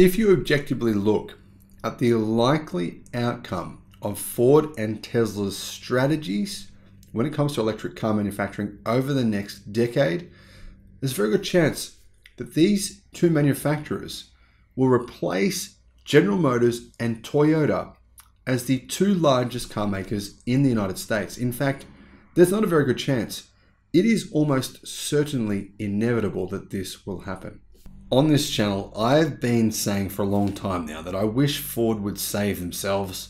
If you objectively look at the likely outcome of Ford and Tesla's strategies when it comes to electric car manufacturing over the next decade, there's a very good chance that these two manufacturers will replace General Motors and Toyota as the two largest car makers in the United States. In fact, there's not a very good chance. It is almost certainly inevitable that this will happen. On this channel, I've been saying for a long time now that I wish Ford would save themselves.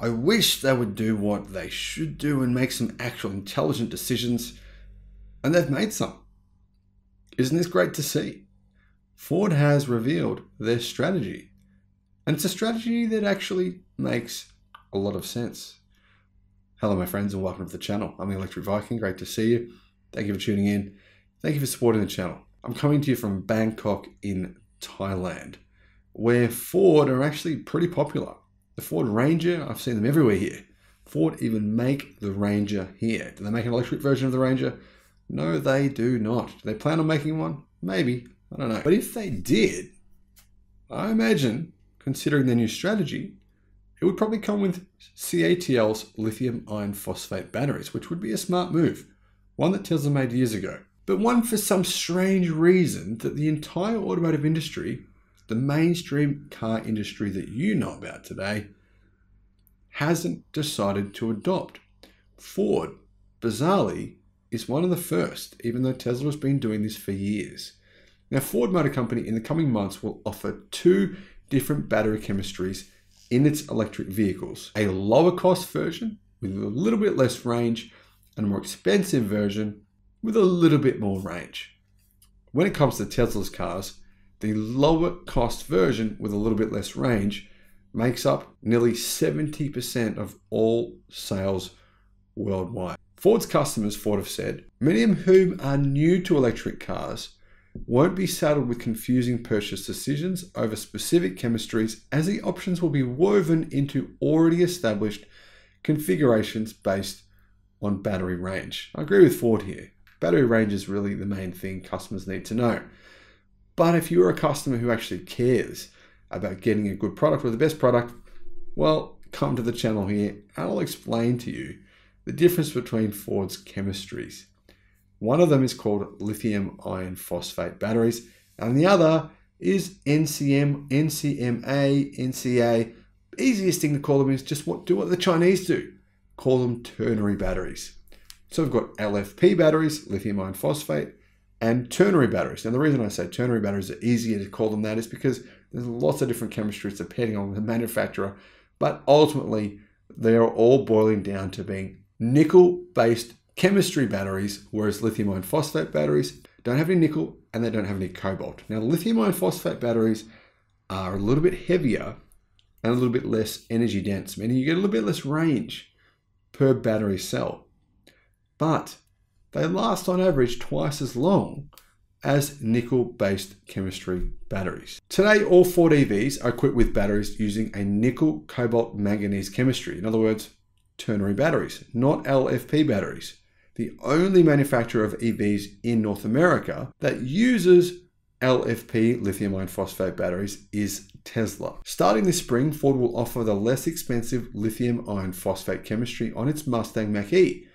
I wish they would do what they should do and make some actual intelligent decisions, and they've made some. Isn't this great to see? Ford has revealed their strategy, and it's a strategy that actually makes a lot of sense. Hello, my friends, and welcome to the channel. I'm the Electric Viking. Great to see you. Thank you for tuning in. Thank you for supporting the channel. I'm coming to you from Bangkok in Thailand, where Ford are actually pretty popular. The Ford Ranger, I've seen them everywhere here. Ford even make the Ranger here. Do they make an electric version of the Ranger? No, they do not. Do they plan on making one? Maybe. I don't know. But if they did, I imagine, considering their new strategy, it would probably come with CATL's lithium iron phosphate batteries, which would be a smart move. One that Tesla made years ago. But one for some strange reason that the entire automotive industry, the mainstream car industry that you know about today, hasn't decided to adopt. Ford, bizarrely, is one of the first, even though Tesla has been doing this for years. Now, Ford Motor Company in the coming months will offer two different battery chemistries in its electric vehicles. A lower cost version with a little bit less range and a more expensive version with a little bit more range. When it comes to Tesla's cars, the lower cost version with a little bit less range makes up nearly 70% of all sales worldwide. Ford's customers, Ford have said, many of whom are new to electric cars, won't be saddled with confusing purchase decisions over specific chemistries, as the options will be woven into already established configurations based on battery range. I agree with Ford here. Battery range is really the main thing customers need to know. But if you're a customer who actually cares about getting a good product or the best product, well, come to the channel here and I'll explain to you the difference between Ford's chemistries. One of them is called lithium iron phosphate batteries, and the other is NCM, NCMA, NCA. Easiest thing to call them is just do what the Chinese do. Call them ternary batteries. So we've got LFP batteries, lithium iron phosphate, and ternary batteries. Now, the reason I say ternary batteries are easier to call them that is because there's lots of different chemistries depending on the manufacturer, but ultimately they are all boiling down to being nickel-based chemistry batteries, whereas lithium iron phosphate batteries don't have any nickel and they don't have any cobalt. Now, lithium iron phosphate batteries are a little bit heavier and a little bit less energy dense, meaning you get a little bit less range per battery cell. But they last on average twice as long as nickel-based chemistry batteries. Today, all Ford EVs are equipped with batteries using a nickel cobalt manganese chemistry. In other words, ternary batteries, not LFP batteries. The only manufacturer of EVs in North America that uses LFP lithium iron phosphate batteries is Tesla. Starting this spring, Ford will offer the less expensive lithium iron phosphate chemistry on its Mustang Mach-E.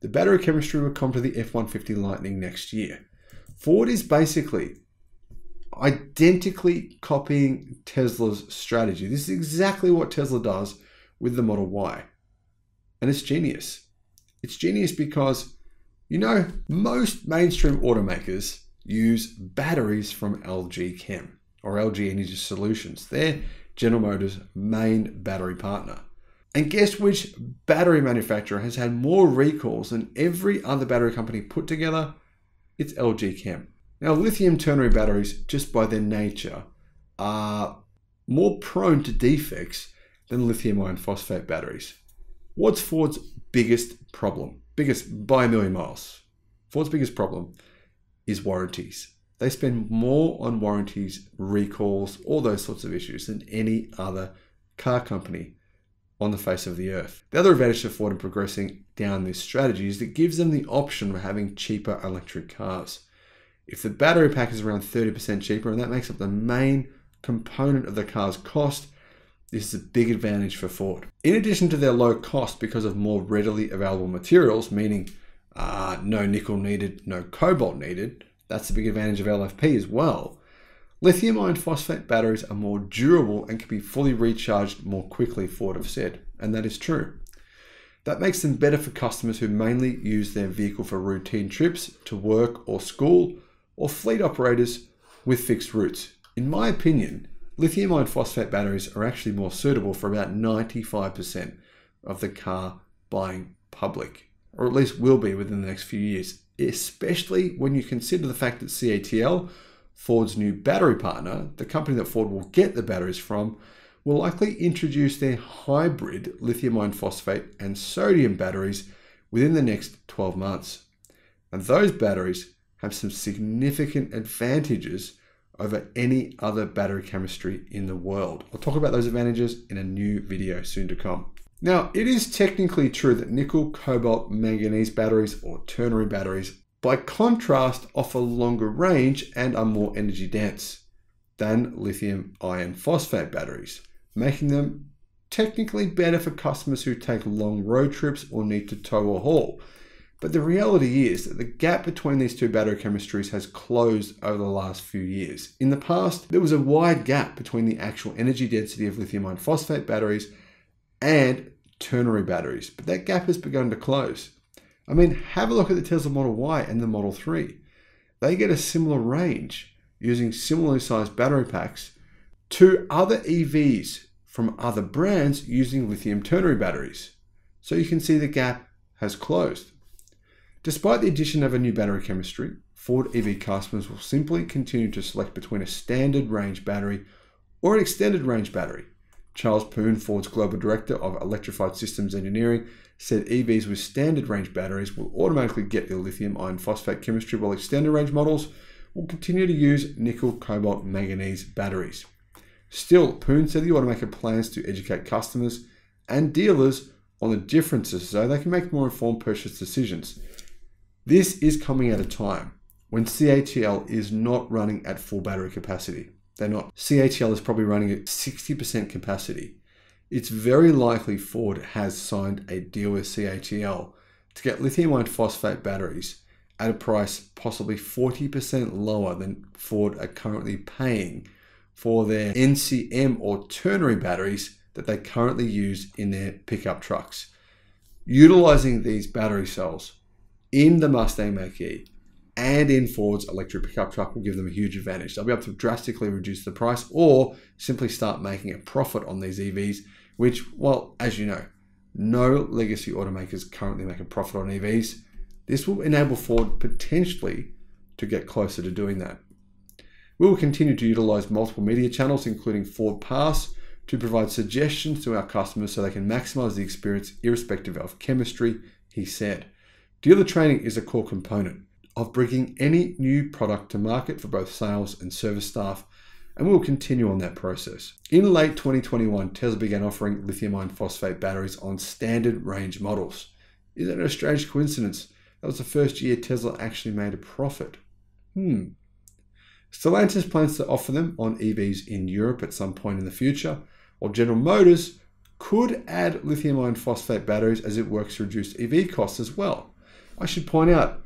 The battery chemistry will come to the F-150 Lightning next year. Ford is basically identically copying Tesla's strategy. This is exactly what Tesla does with the Model Y. And it's genius. It's genius because, you know, most mainstream automakers use batteries from LG Chem or LG Energy Solutions. They're General Motors' main battery partner. And guess which battery manufacturer has had more recalls than every other battery company put together? It's LG Chem. Now, lithium ternary batteries, just by their nature, are more prone to defects than lithium iron phosphate batteries. What's Ford's biggest problem? Biggest by a million miles. Ford's biggest problem is warranties. They spend more on warranties, recalls, all those sorts of issues than any other car company on the face of the earth. The other advantage of Ford in progressing down this strategy is that it gives them the option of having cheaper electric cars. If the battery pack is around 30% cheaper, and that makes up the main component of the car's cost, this is a big advantage for Ford. In addition to their low cost because of more readily available materials, meaning no nickel needed, no cobalt needed, that's the big advantage of LFP as well. Lithium iron phosphate batteries are more durable and can be fully recharged more quickly, Ford have said, and that is true. That makes them better for customers who mainly use their vehicle for routine trips to work or school, or fleet operators with fixed routes. In my opinion, lithium iron phosphate batteries are actually more suitable for about 95% of the car buying public, or at least will be within the next few years, especially when you consider the fact that CATL, Ford's new battery partner, the company that Ford will get the batteries from, will likely introduce their hybrid lithium iron phosphate and sodium batteries within the next 12 months. And those batteries have some significant advantages over any other battery chemistry in the world. I'll talk about those advantages in a new video soon to come. Now, it is technically true that nickel, cobalt, manganese batteries or ternary batteries by contrast, offer longer range and are more energy dense than lithium iron phosphate batteries, making them technically better for customers who take long road trips or need to tow or haul. But the reality is that the gap between these two battery chemistries has closed over the last few years. In the past, there was a wide gap between the actual energy density of lithium iron phosphate batteries and ternary batteries, but that gap has begun to close. I mean, have a look at the Tesla Model Y and the Model 3. They get a similar range using similarly sized battery packs to other EVs from other brands using lithium ternary batteries. So you can see the gap has closed. Despite the addition of a new battery chemistry, Ford EV customers will simply continue to select between a standard range battery or an extended range battery. Charles Poon, Ford's Global Director of Electrified Systems Engineering, said EVs with standard range batteries will automatically get their lithium iron phosphate chemistry, while extended range models will continue to use nickel, cobalt, manganese batteries. Still, Poon said the automaker plans to educate customers and dealers on the differences so they can make more informed purchase decisions. This is coming at a time when CATL is not running at full battery capacity. They're not. CATL is probably running at 60% capacity. It's very likely Ford has signed a deal with CATL to get lithium iron phosphate batteries at a price possibly 40% lower than Ford are currently paying for their NCM or ternary batteries that they currently use in their pickup trucks. Utilizing these battery cells in the Mustang Mach-E and in Ford's electric pickup truck will give them a huge advantage. They'll be able to drastically reduce the price or simply start making a profit on these EVs, which, well, as you know, no legacy automakers currently make a profit on EVs. This will enable Ford potentially to get closer to doing that. We will continue to utilize multiple media channels, including Ford Pass, to provide suggestions to our customers so they can maximize the experience irrespective of chemistry, he said. Dealer training is a core component of bringing any new product to market for both sales and service staff, and we'll continue on that process. In late 2021, Tesla began offering lithium iron phosphate batteries on standard range models. Isn't it a strange coincidence? That was the first year Tesla actually made a profit. Stellantis plans to offer them on EVs in Europe at some point in the future, while General Motors could add lithium iron phosphate batteries as it works to reduce EV costs as well. I should point out,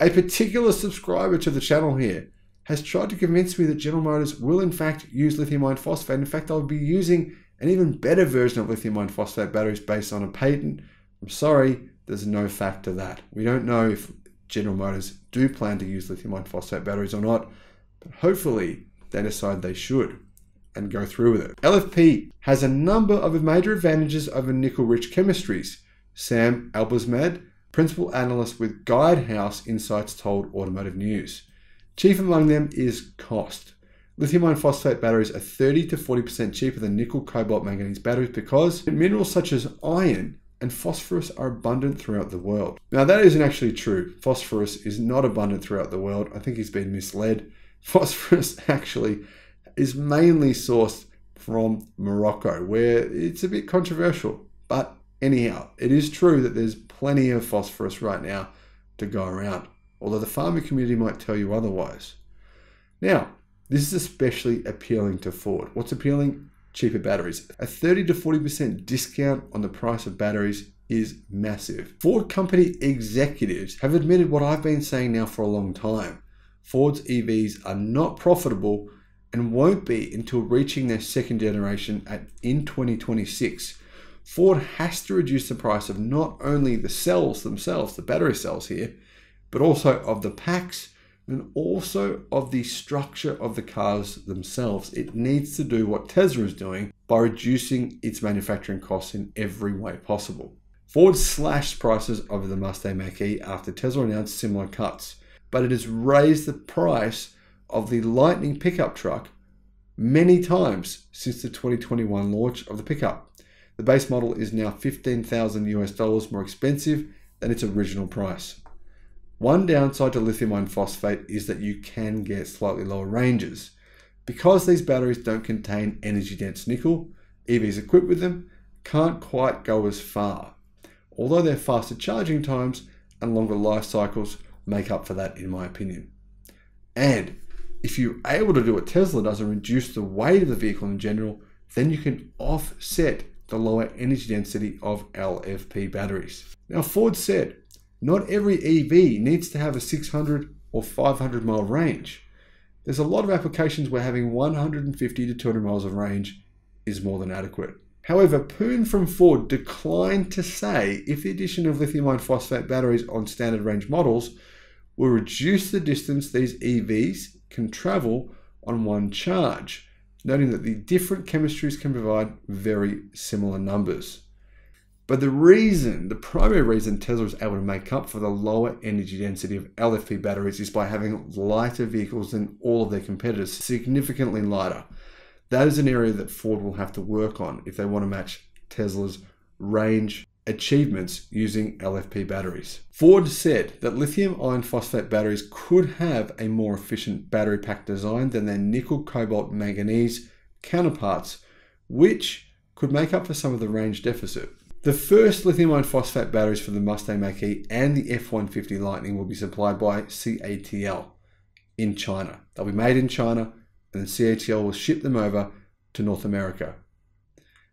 a particular subscriber to the channel here has tried to convince me that General Motors will in fact use lithium iron phosphate. In fact, I'll be using an even better version of lithium iron phosphate batteries based on a patent. I'm sorry, there's no fact to that. We don't know if General Motors do plan to use lithium iron phosphate batteries or not, but hopefully they decide they should and go through with it. LFP has a number of major advantages over nickel-rich chemistries. Sam Albersmed, Principal Analyst with Guidehouse Insights, told Automotive News. Chief among them is cost. Lithium iron phosphate batteries are 30 to 40% cheaper than nickel, cobalt, manganese batteries because minerals such as iron and phosphorus are abundant throughout the world. Now that isn't actually true. Phosphorus is not abundant throughout the world. I think he's been misled. Phosphorus actually is mainly sourced from Morocco, where it's a bit controversial, but anyhow, it is true that there's plenty of phosphorus right now to go around, although the farming community might tell you otherwise. Now, This is especially appealing to Ford. What's appealing? Cheaper batteries. A 30 to 40% discount on the price of batteries is massive. Ford company executives have admitted what I've been saying now for a long time. Ford's EVs are not profitable and won't be until reaching their second generation in 2026. Ford has to reduce the price of not only the cells themselves, the battery cells here, but also of the packs and also of the structure of the cars themselves. It needs to do what Tesla is doing by reducing its manufacturing costs in every way possible. Ford slashed prices of the Mustang Mach-E after Tesla announced similar cuts, but it has raised the price of the Lightning pickup truck many times since the 2021 launch of the pickup. The base model is now $15,000 more expensive than its original price. One downside to lithium iron phosphate is that you can get slightly lower ranges. Because these batteries don't contain energy-dense nickel, EVs equipped with them can't quite go as far. Although their faster charging times and longer life cycles make up for that, in my opinion. And if you're able to do what Tesla does and reduce the weight of the vehicle in general, then you can offset the lower energy density of LFP batteries. Now, Ford said, not every EV needs to have a 600 or 500 mile range. There's a lot of applications where having 150 to 200 miles of range is more than adequate. However, Poon from Ford declined to say if the addition of lithium iron phosphate batteries on standard range models will reduce the distance these EVs can travel on one charge, noting that the different chemistries can provide very similar numbers. But the primary reason Tesla was able to make up for the lower energy density of LFP batteries is by having lighter vehicles than all of their competitors, significantly lighter. That is an area that Ford will have to work on if they want to match Tesla's range achievements using LFP batteries. Ford said that lithium iron phosphate batteries could have a more efficient battery pack design than their nickel cobalt manganese counterparts, which could make up for some of the range deficit. The first lithium iron phosphate batteries for the Mustang Mach-E and the F-150 Lightning will be supplied by CATL in China. They'll be made in China and then CATL will ship them over to North America.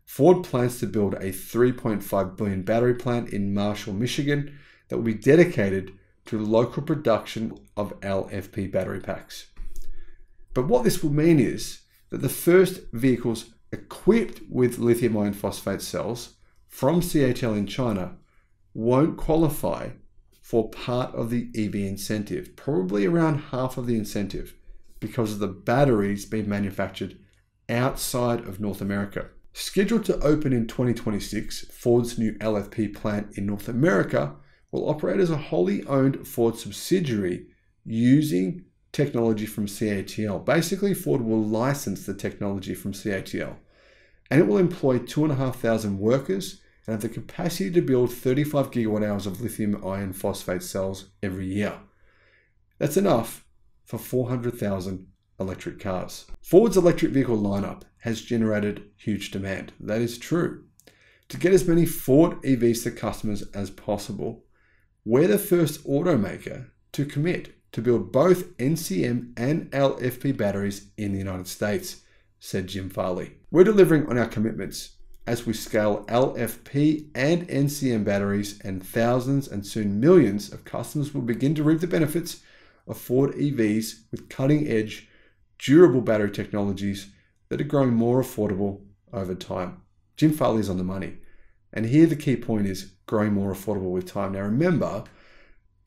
Ford plans to build a $3.5 billion battery plant in Marshall, Michigan that will be dedicated to local production of LFP battery packs. But what this will mean is that the first vehicles equipped with lithium iron phosphate cells from CATL in China won't qualify for part of the EV incentive, probably around half of the incentive, because of the batteries being manufactured outside of North America. Scheduled to open in 2026, Ford's new LFP plant in North America will operate as a wholly owned Ford subsidiary using technology from CATL. Basically, Ford will license the technology from CATL, and it will employ 2,500 workers and have the capacity to build 35 gigawatt hours of lithium iron phosphate cells every year. That's enough for 400,000 electric cars. Ford's electric vehicle lineup has generated huge demand. That is true. To get as many Ford EVs to customers as possible, we're the first automaker to commit to build both NCM and LFP batteries in the United States, said Jim Farley. We're delivering on our commitments as we scale LFP and NCM batteries, and thousands and soon millions of customers will begin to reap the benefits of Ford EVs with cutting-edge, durable battery technologies that are growing more affordable over time. Jim Farley is on the money. And here the key point is growing more affordable with time. Now remember,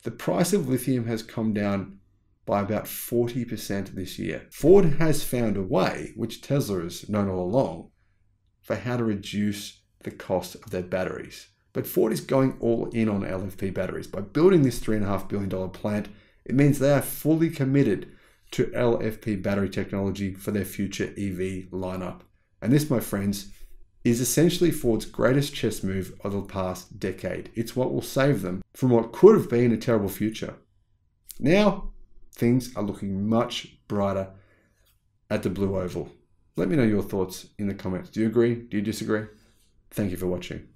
the price of lithium has come down by about 40% this year. Ford has found a way, which Tesla has known all along, for how to reduce the cost of their batteries. But Ford is going all in on LFP batteries. By building this $3.5 billion plant, it means they are fully committed to LFP battery technology for their future EV lineup. And this, my friends, is essentially Ford's greatest chess move of the past decade. It's what will save them from what could have been a terrible future. Now, things are looking much brighter at the Blue Oval. Let me know your thoughts in the comments. Do you agree? Do you disagree? Thank you for watching.